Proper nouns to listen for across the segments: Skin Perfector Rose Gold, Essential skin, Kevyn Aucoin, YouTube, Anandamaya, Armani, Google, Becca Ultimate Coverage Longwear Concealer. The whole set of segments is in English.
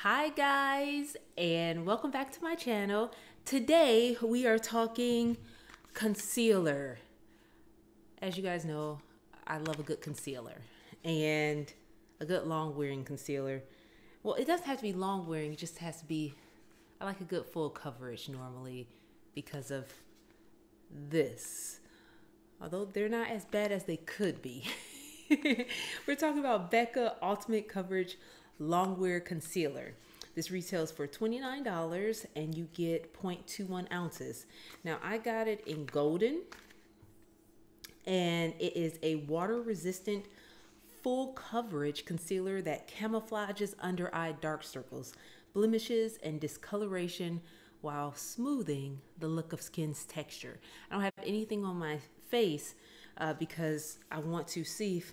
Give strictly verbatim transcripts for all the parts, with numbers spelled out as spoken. Hi guys, and welcome back to my channel. Today we are talking concealer. As you guys know, I love a good concealer and a good long wearing concealer. Well, it doesn't have to be long wearing, it just has to be, I like a good full coverage normally because of this. Although they're not as bad as they could be. We're talking about Becca Ultimate Coverage Longwear Concealer. This retails for twenty-nine dollars and you get zero point two one ounces. Now I got it in golden and it is a water resistant full coverage concealer that camouflages under eye dark circles, blemishes and discoloration while smoothing the look of skin's texture. I don't have anything on my face uh, because I want to see if,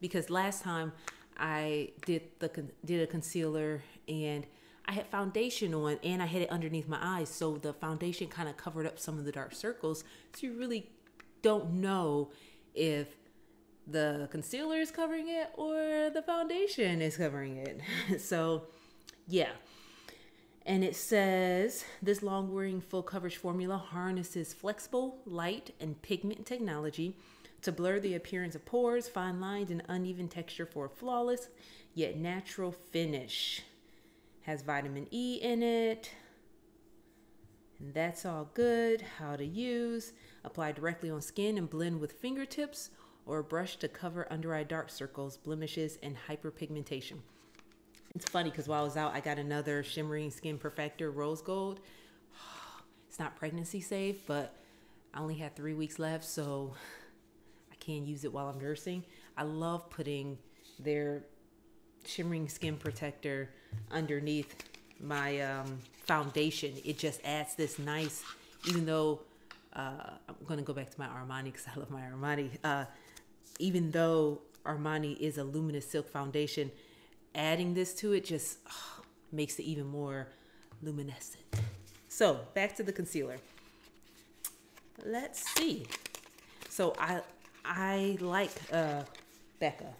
because last time I did the did a concealer and I had foundation on and I had it underneath my eyes, so the foundation kind of covered up some of the dark circles, so you really don't know if the concealer is covering it or the foundation is covering it. So yeah, and it says this long wearing full coverage formula harnesses flexible light and pigment technology to blur the appearance of pores, fine lines, and uneven texture for a flawless yet natural finish. Has vitamin E in it. And that's all good. How to use. Apply directly on skin and blend with fingertips or a brush to cover under eye dark circles, blemishes, and hyperpigmentation. It's funny because while I was out, I got another shimmering Skin Perfector Rose Gold. It's not pregnancy safe, but I only had three weeks left, so can use it while I'm nursing. I love putting their shimmering skin protector underneath my um, foundation. It just adds this nice, even though uh, I'm gonna go back to my Armani because I love my Armani. Uh, even though Armani is a luminous silk foundation, adding this to it just oh, makes it even more luminescent. So back to the concealer. Let's see. So I I like uh, Becca.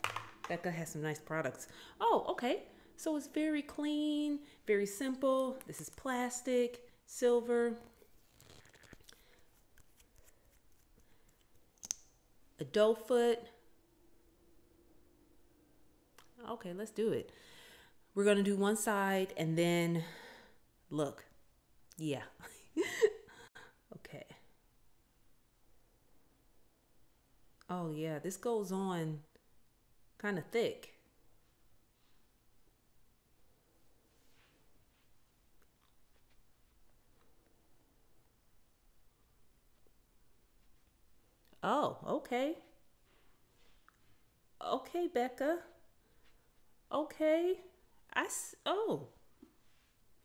Becca has some nice products. Oh, okay. So it's very clean, very simple. This is plastic, silver. A doe foot. Okay, let's do it. We're gonna do one side and then look. Yeah. Okay. Oh yeah, this goes on kind of thick. Oh, okay. Okay, Becca. Okay. I s oh.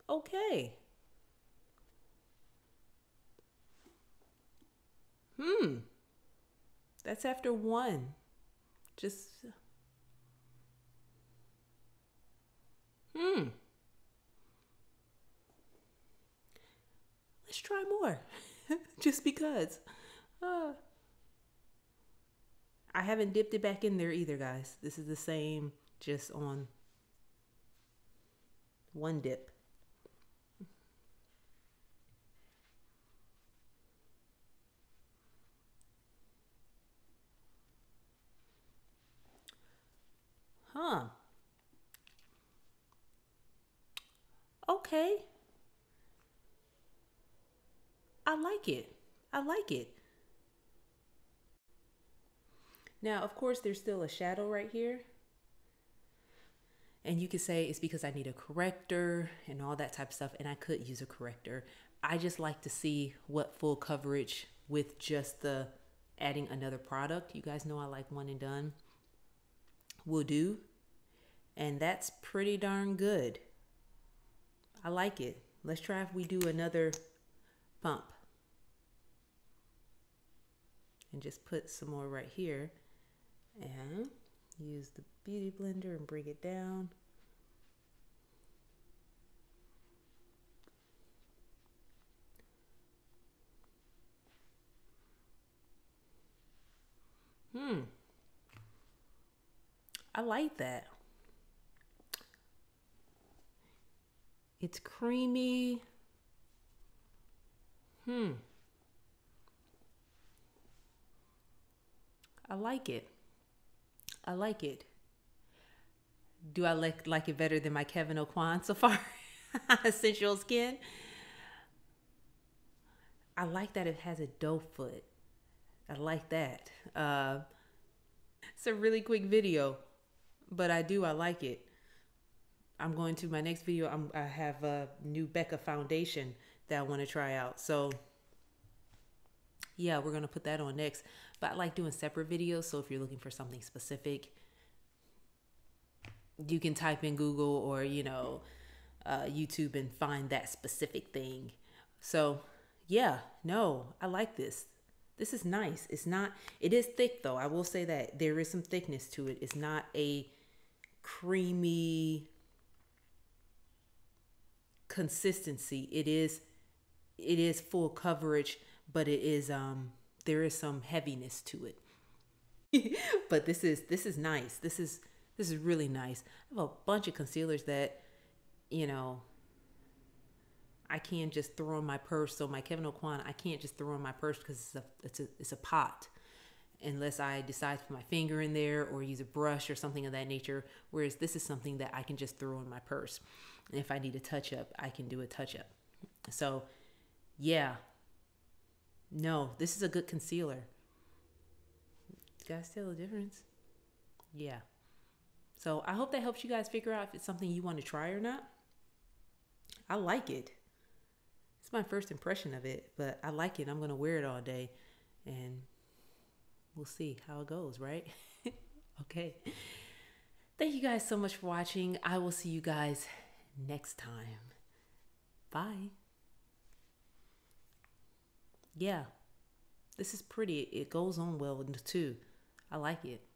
Okay. Hmm. That's after one. Just. Hmm. Let's try more. Just because. Uh, I haven't dipped it back in there either, guys. This is the same, just on one dip. Huh. Okay. I like it. I like it. Now, of course, there's still a shadow right here. And you could say it's because I need a corrector and all that type of stuff. And I could use a corrector. I just like to see what full coverage with just the adding another product. You guys know I like one and done will do. And that's pretty darn good. I like it. Let's try if we do another pump. And just put some more right here. And use the beauty blender and bring it down. Hmm. I like that. It's creamy. Hmm. I like it. I like it. Do I like, like it better than my Kevyn Aucoin so far? Essential Skin. I like that it has a doe foot. I like that. Uh, it's a really quick video, but I do, I like it. I'm going to my next video. I'm, I have a new Becca foundation that I want to try out. So yeah, we're going to put that on next, but I like doing separate videos. So if you're looking for something specific, you can type in Google or, you know, uh, YouTube and find that specific thing. So yeah, no, I like this. This is nice. It's not, it is thick though. I will say that there is some thickness to it. It's not a creamy consistency. It is, it is full coverage, but it is, um, there is some heaviness to it, but this is, this is nice. This is, this is really nice. I have a bunch of concealers that, you know, I can't just throw in my purse. So my Kevyn Aucoin, I can't just throw in my purse because it's a, it's a, it's a pot, unless I decide to put my finger in there or use a brush or something of that nature. Whereas this is something that I can just throw in my purse. And if I need a touch up, I can do a touch up. So yeah, no, this is a good concealer. You guys tell the difference? Yeah. So I hope that helps you guys figure out if it's something you want to try or not. I like it. It's my first impression of it, but I like it. I'm going to wear it all day and we'll see how it goes, right? Okay. Thank you guys so much for watching. I will see you guys next time. Bye. Yeah, this is pretty. It goes on well too. I like it.